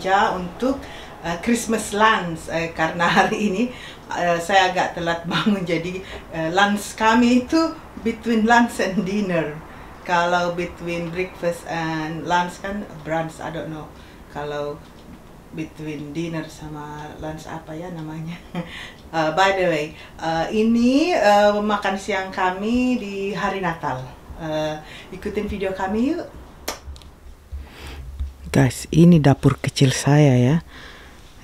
belanja untuk Christmas lunch, karena hari ini saya agak telat bangun, jadi lunch kami itu between lunch and dinner. Kalau between breakfast and lunch kan brunch, I don't know. Kalau between dinner sama lunch apa ya namanya? By the way, ini makan siang kami di hari Natal. Ikutin video kami yuk. Guys, ini dapur kecil saya ya.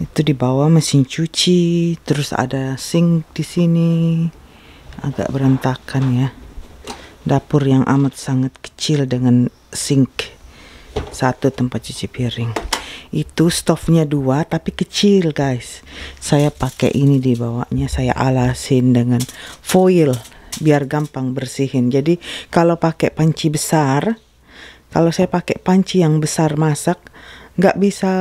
Itu di bawah mesin cuci, terus ada sink di sini, agak berantakan ya. Dapur yang amat sangat kecil dengan sink satu, tempat cuci piring. Itu stofnya dua tapi kecil guys. Saya pakai ini di bawahnya, saya alasin dengan foil biar gampang bersihin. Jadi kalau pakai panci besar, kalau saya pakai panci yang besar masak, nggak bisa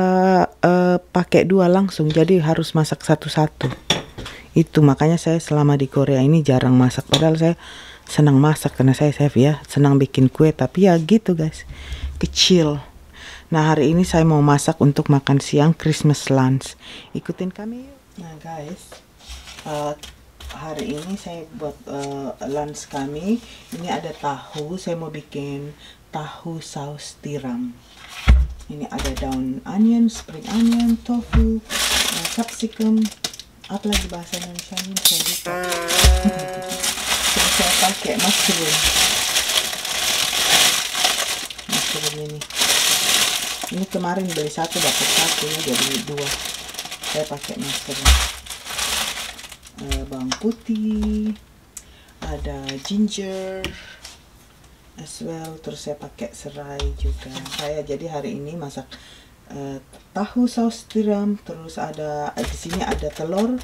pakai dua langsung, jadi harus masak satu-satu. Itu makanya saya selama di Korea ini jarang masak, padahal saya senang masak karena saya chef ya, senang bikin kue. Tapi ya gitu guys, kecil. Nah hari ini saya mau masak untuk makan siang Christmas lunch, ikutin kami yuk. Nah guys, hari ini saya buat lunch kami. Ini ada tahu, saya mau bikin tahu saus tiram. Ini ada daun onion, spring onion, tofu, capsicum, apa lagi bahasa Indonesia-nya saya lupa. Terus saya pakai mushroom ini. Ini kemarin beli satu dapat satu ya, jadi dua. Saya pakai mushroom, bawang putih, ada ginger as well, terus saya pakai serai juga. Saya jadi hari ini masak tahu saus tiram. Terus ada di sini ada telur,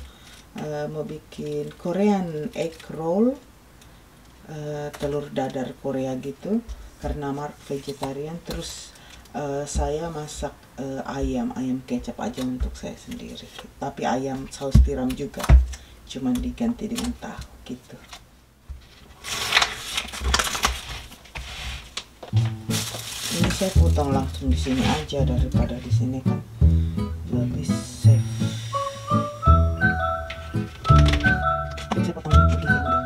mau bikin Korean egg roll, telur dadar Korea gitu karena Marc vegetarian. Terus saya masak ayam kecap aja untuk saya sendiri, tapi ayam saus tiram juga, cuman diganti dengan tahu gitu. Ini saya potong langsung di sini aja daripada di sini kan lebih safe. Saya potong begini ya udahnya.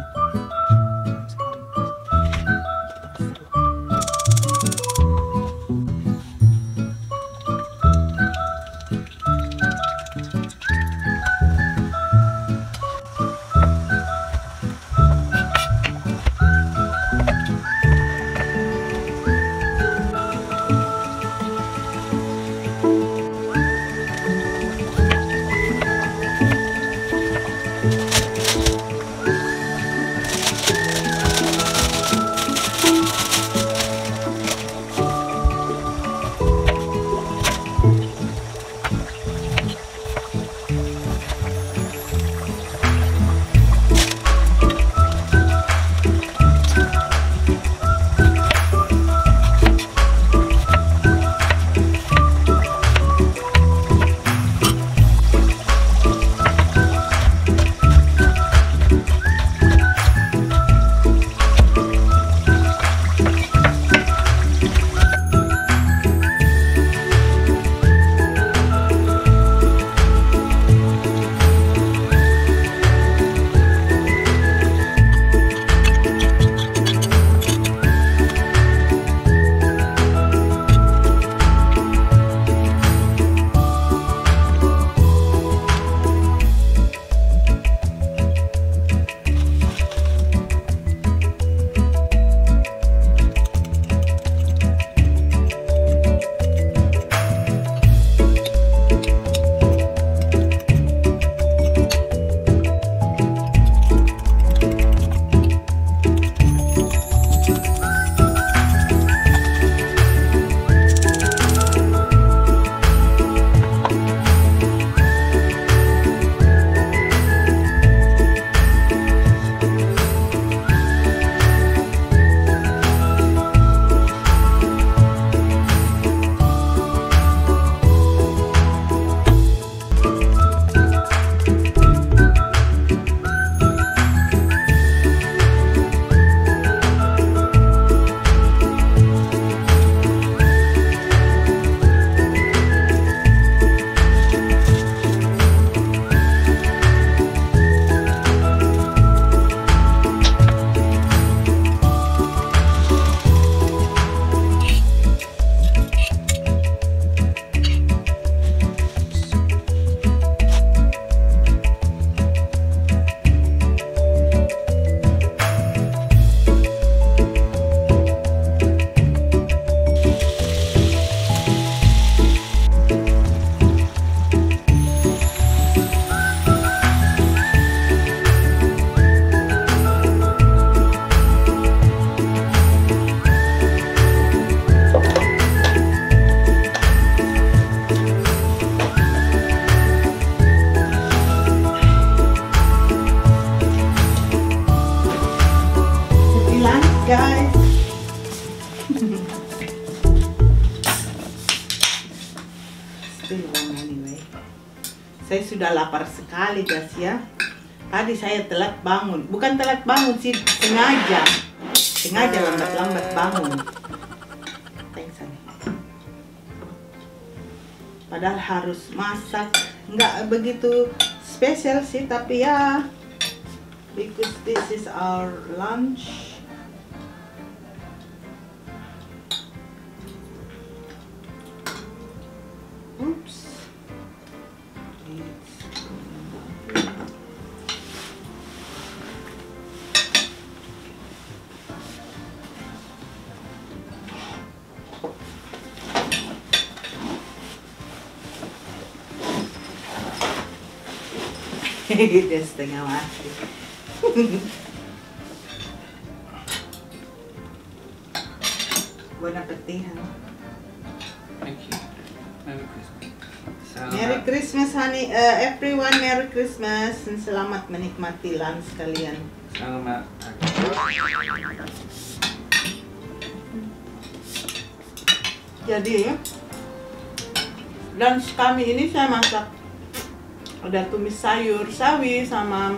sudah lapar sekali guys ya. Tadi saya telat bangun, bukan telat bangun sih, sengaja lambat-lambat bangun. Padahal harus masak, nggak begitu spesial sih, tapi ya because this is our lunch. Dia setengah mati. Bon appétit. Thank you. Merry Christmas. Merry Christmas honey, everyone. Merry Christmas dan selamat menikmati lunch kalian. Selamat. Jadi lunch kami ini saya masak. Udah tumis sayur sawi sama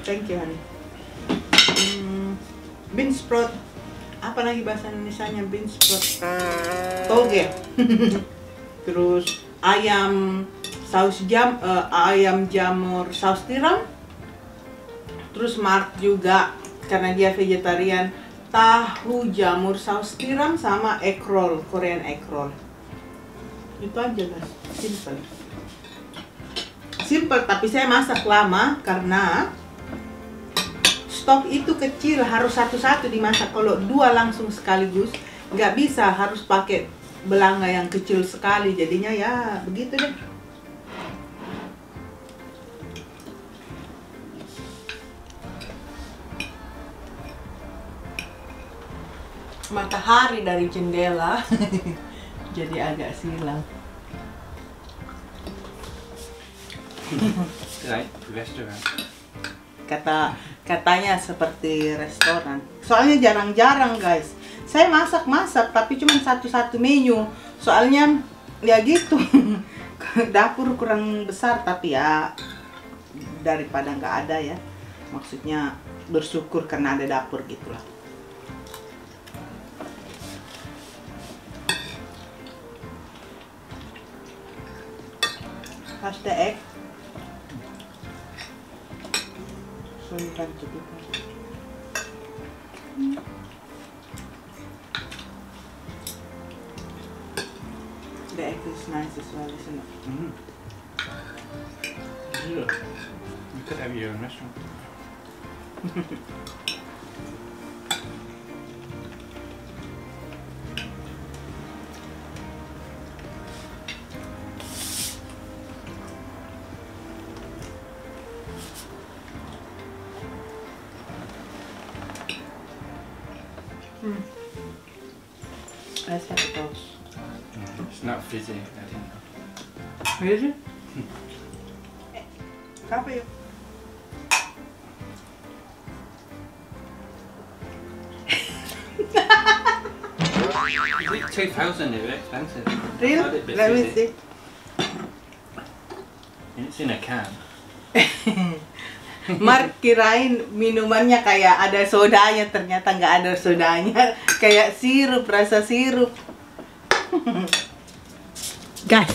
thank you honey, bean sprout, apa lagi bahasa Indonesianya bean sprout, toge. Terus ayam jamur saus tiram. Terus Marc juga karena dia vegetarian, tahu jamur saus tiram sama egg roll, Korean egg roll. Itu aja guys, simple, tapi saya masak lama karena stok itu kecil, harus satu-satu dimasak. Kalau dua langsung sekaligus nggak bisa, harus pakai belanga yang kecil sekali, jadinya ya begitu deh. Matahari dari jendela jadi agak silang. Like restoran. Katanya seperti restoran. Soalnya jarang-jarang guys. Saya masak-masak tapi cuma satu-satu menu. Soalnya ya gitu. Dapur kurang besar, tapi ya daripada nggak ada ya. Maksudnya bersyukur karena ada dapur gitulah. Hashtag kan jadi. The egg is nice as well, isn't it? Mm-hmm. Yeah. You could have your own restaurant. Let's have a toast. It's not fizzy, I think. Really? Coffee. It's 2000, they're expensive. Really? Let me see. It's in a can. Marc kirain minumannya kayak ada sodanya, ternyata nggak ada sodanya, kayak sirup, rasa sirup. Guys,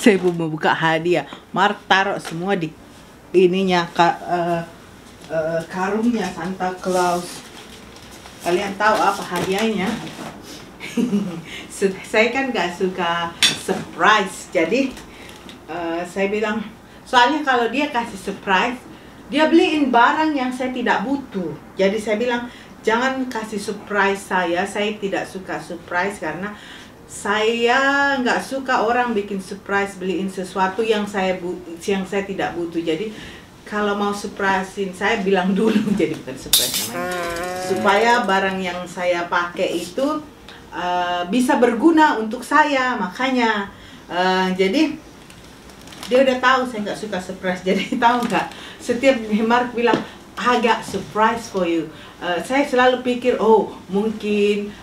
saya mau buka hadiah. Marc taruh semua di ininya, karungnya Santa Claus. Kalian tahu apa hadiahnya? Saya kan nggak suka surprise, jadi saya bilang, soalnya kalau dia kasih surprise, dia beliin barang yang saya tidak butuh. Jadi saya bilang, jangan kasih surprise saya tidak suka surprise karena saya nggak suka orang bikin surprise, beliin sesuatu yang saya tidak butuh. Jadi kalau mau surprisein saya bilang dulu, jadi bukan surprise namanya. Supaya barang yang saya pakai itu bisa berguna untuk saya, makanya jadi dia udah tahu saya nggak suka surprise. Jadi tahu nggak, setiap Marc bilang agak surprise for you, saya selalu pikir, oh mungkin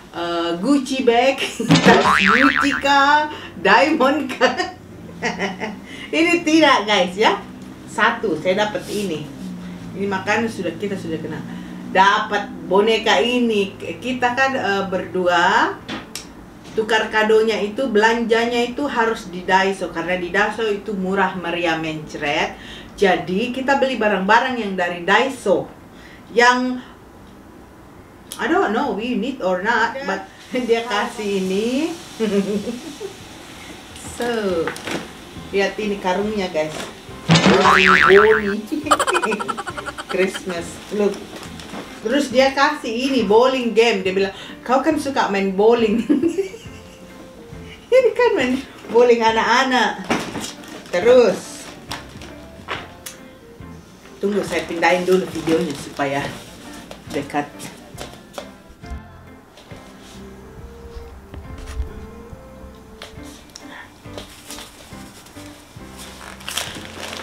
Gucci bag, Gucci kah, diamond kah. Ini tidak, guys, ya. Satu, saya dapat ini. Ini makanya sudah kita kena. Dapat boneka ini. Kita kan berdua tukar kadonya itu, belanjanya itu harus di Daiso, karena di Daiso itu murah meriah mencret. Jadi kita beli barang-barang yang dari Daiso, yang I don't know we need or not, but dia kasih ini. So lihat ini karungnya, guys. Bowling. Christmas look. Terus dia kasih ini bowling game. Dia bilang, kau kan suka main bowling. Ini kan main bowling anak-anak. Terus tunggu saya pindahin dulu videonya supaya dekat.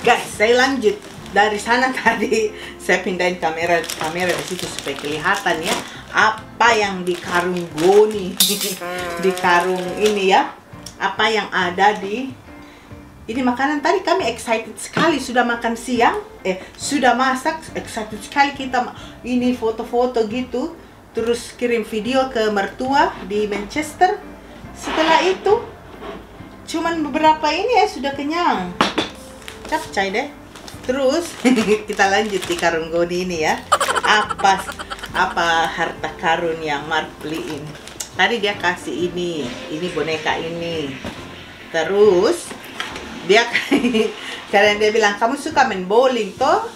Guys, saya lanjut dari sana. Tadi saya pindahin kamera di situ supaya kelihatan ya apa yang di karung goni, di karung ini ya, apa yang ada di ini makanan. Tadi kami excited sekali, sudah makan siang, sudah masak, excited sekali kita ini foto-foto gitu, terus kirim video ke mertua di Manchester. Setelah itu cuman beberapa ini ya, sudah kenyang, capcay deh. Terus kita lanjut di karung goni ini ya. Apa harta karun yang Marc beliin. Tadi dia kasih ini boneka ini. Terus dia karena dia bilang kamu suka main bowling toh?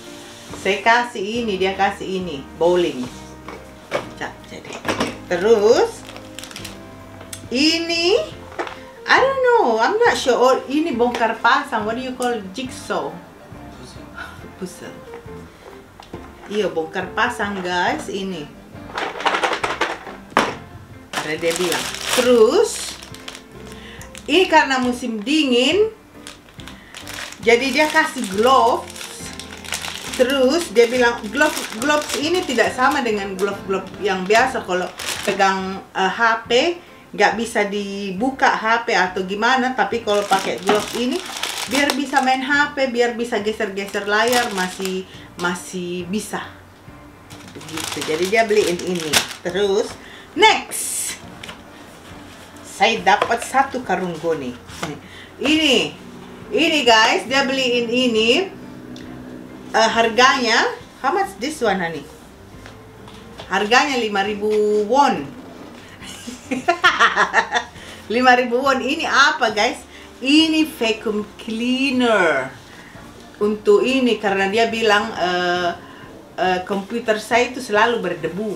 Saya kasih ini, dia kasih ini, bowling. Capcay deh. Terus ini I don't know, I'm not sure. Oh, ini bongkar pasang, what do you call jigsaw? Puzzle. Iya, bongkar pasang, guys, ini. Ada dia bilang. Terus ini karena musim dingin, jadi dia kasih gloves. Terus dia bilang gloves ini tidak sama dengan glove yang biasa kalau pegang HP, nggak bisa dibuka HP atau gimana. Tapi kalau pakai gloves ini biar bisa main HP, biar bisa geser-geser layar, masih bisa begitu. Jadi dia beliin ini. Terus next saya dapat satu karung goni ini guys. Dia beliin ini, harganya how much this one honey? Harganya 5000 won. 5000 won. Ini apa, guys? Ini vacuum cleaner untuk ini, karena dia bilang komputer saya itu selalu berdebu.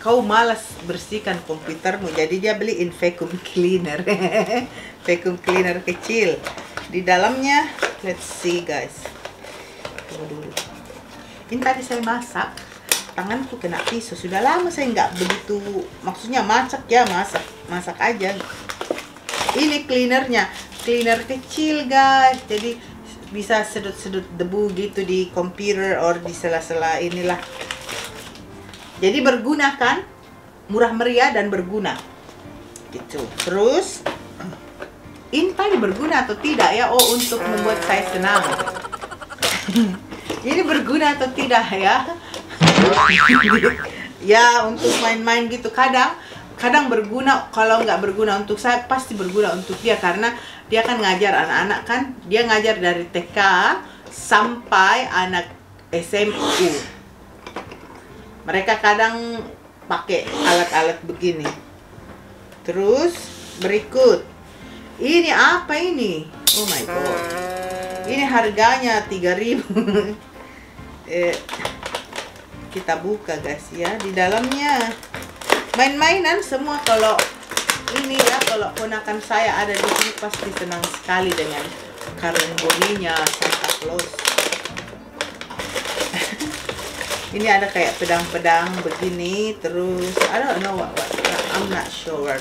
Kau malas bersihkan komputermu, jadi dia beliin vacuum cleaner. Vacuum cleaner kecil. Di dalamnya, let's see, guys. Ini tadi saya masak, tanganku kena pisau. Sudah lama saya nggak begitu, maksudnya masak ya, masak aja. Ini cleaner kecil, guys. Jadi bisa sedot-sedot debu gitu di komputer or di sela-sela inilah. Jadi berguna kan, murah meriah dan berguna gitu. Terus ini tadi berguna atau tidak ya? Oh, untuk membuat saya senang. Ini berguna atau tidak ya? Ya, untuk main-main gitu. Kadang berguna, kalau nggak berguna untuk saya pasti berguna untuk dia, karena dia kan ngajar anak-anak kan. Dia ngajar dari TK sampai anak SMU. Mereka kadang pakai alat-alat begini. Terus berikut ini apa ini? Oh my god, ini harganya 3000. Kita buka, guys, ya. Di dalamnya main-mainan semua. Kalau ini ya, kalau ponakan saya ada di sini pasti senang sekali dengan karung goninya Santa Claus. Ini ada kayak pedang-pedang begini. Terus I don't know what I'm not sure.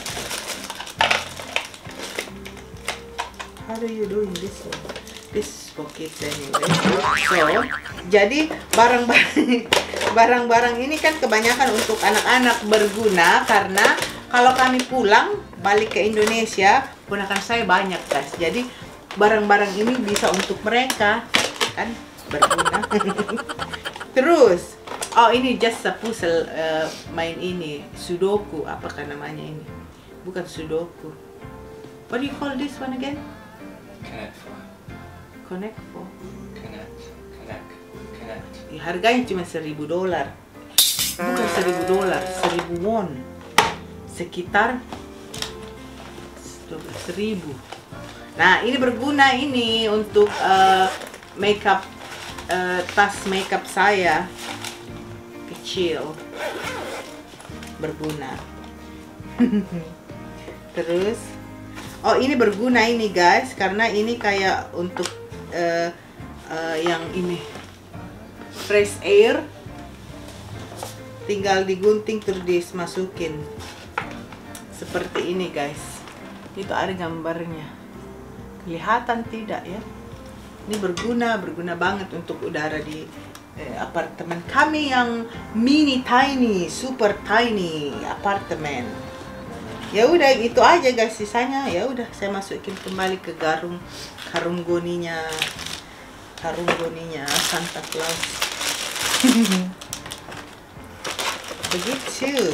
How do you doing this one? This pocket anyway. So, jadi barang-barang ini kan kebanyakan untuk anak-anak, berguna, karena kalau kami pulang balik ke Indonesia, gunakan saya banyak, guys. Jadi barang-barang ini bisa untuk mereka, kan berguna. Terus, oh ini just a puzzle, main ini sudoku, apakah namanya ini? Bukan sudoku. What do you call this one again? Connect Four. Connect Four. Connect. Ya, harganya cuma $1.000. Bukan $1.000, 1.000 won. Sekitar 12.000. Nah, ini berguna ini untuk makeup, tas makeup saya kecil, berguna. Terus, oh ini berguna ini guys, karena ini kayak untuk yang ini fresh air, tinggal digunting terus dimasukin seperti ini guys. Itu ada gambarnya. Kelihatan tidak ya? Ini berguna banget untuk udara di apartemen kami yang mini tiny, super tiny apartemen. Ya udah itu aja guys sisanya. Ya udah saya masukin kembali ke karung goninya Santa Claus. Begitu.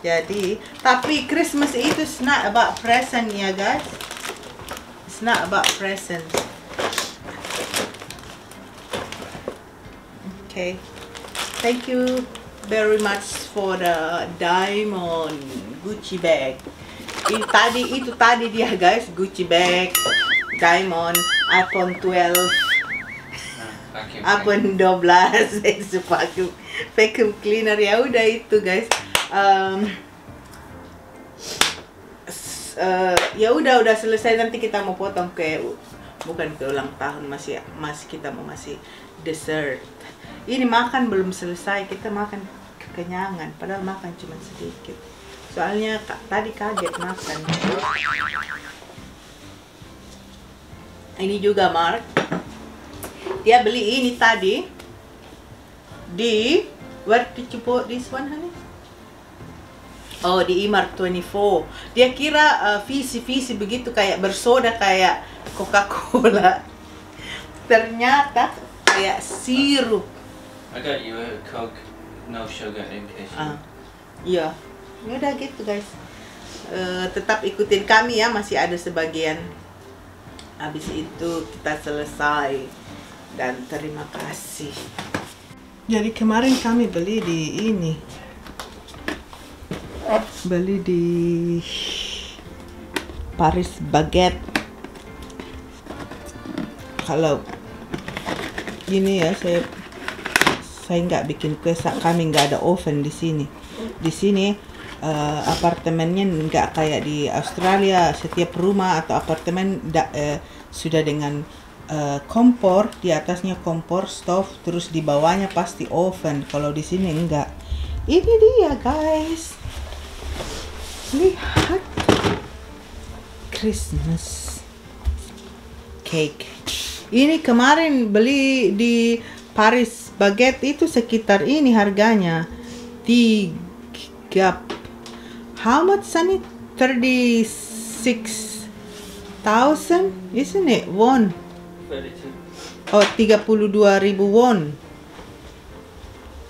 Jadi, tapi Christmas itu not about present ya guys. It's not about present. Okay, thank you very much for the diamond Gucci bag. Itu tadi dia guys, Gucci bag, diamond, iPhone 12, iPhone 12, vacuum cleaner. Ya udah itu guys. Ya udah selesai, nanti kita mau potong ke bukan ke ulang tahun, masih kita mau masih dessert. Ini makan belum selesai, kita makan kekenyangan, padahal makan cuma sedikit. Soalnya tadi kaget makan. Ini juga Marc, dia beli ini tadi di where did you bought this one honey? Oh, di eMark 24. Dia kira visi-visi begitu kayak bersoda kayak Coca-Cola. Ternyata kayak sirup. I got you a Coke, no sugar in case. Iya. Ya udah gitu guys. Tetap ikutin kami ya, masih ada sebagian. Habis itu kita selesai dan terima kasih. Jadi kemarin kami beli di ini. Beli di Paris Baguette. Kalau gini ya, saya nggak bikin kue, kami nggak ada oven di sini. Di sini apartemennya nggak kayak di Australia, setiap rumah atau apartemen sudah dengan kompor, di atasnya kompor stove, terus di bawahnya pasti oven. Kalau di sini enggak. Ini dia guys. Lihat, Christmas cake. Ini kemarin beli di Paris Baguette itu sekitar ini harganya 3. How much is it? 36,000, isn't it? Won. 32. Oh, 32.000 won.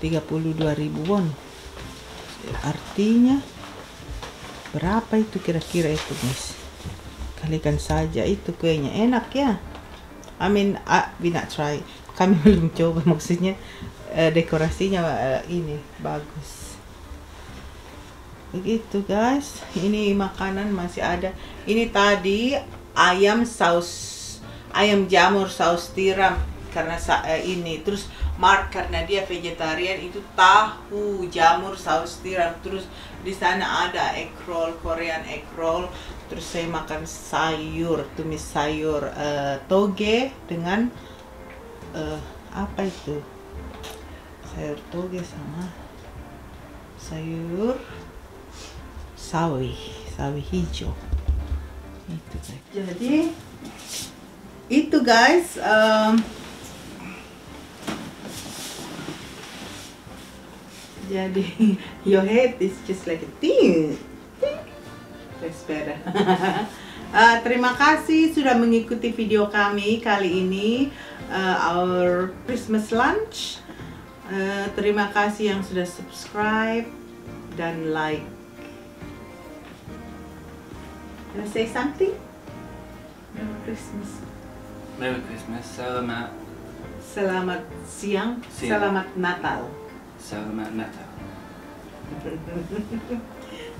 32.000 won. Artinya berapa itu kira-kira itu guys? Kalikan saja itu kuenya, enak ya. I mean, we not try. Kami belum coba, maksudnya dekorasinya ini bagus. Begitu guys. Ini makanan masih ada. Ini tadi ayam jamur saus tiram karena ini. Terus Marc karena dia vegetarian itu tahu jamur saus tiram. Terus di sana ada egg roll, Korean egg roll. Terus saya makan sayur, tumis sayur toge dengan apa itu? Sayur toge sama sayur sawi hijau. Itu guys. Jadi itu guys, jadi your head is just like a thing. That's better. Terima kasih sudah mengikuti video kami kali ini, our Christmas lunch. Terima kasih yang sudah subscribe dan like. Can I say something? Merry Christmas. Merry Christmas. Selamat siang. Selamat Natal. Selamat Natal.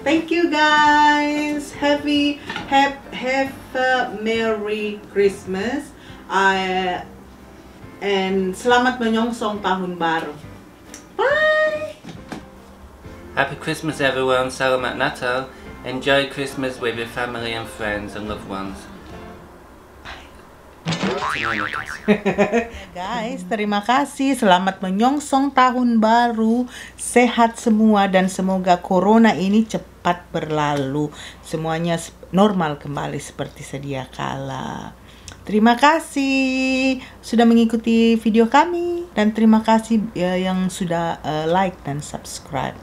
Thank you guys. Have a Merry Christmas. And selamat menyongsong tahun baru. Bye. Happy Christmas everyone. Selamat Natal. Enjoy Christmas with your family and friends and loved ones. Guys, terima kasih. Selamat menyongsong tahun baru. Sehat semua dan semoga corona ini cepat berlalu. Semuanya normal kembali seperti sedia kala. Terima kasih sudah mengikuti video kami dan terima kasih yang sudah like dan subscribe.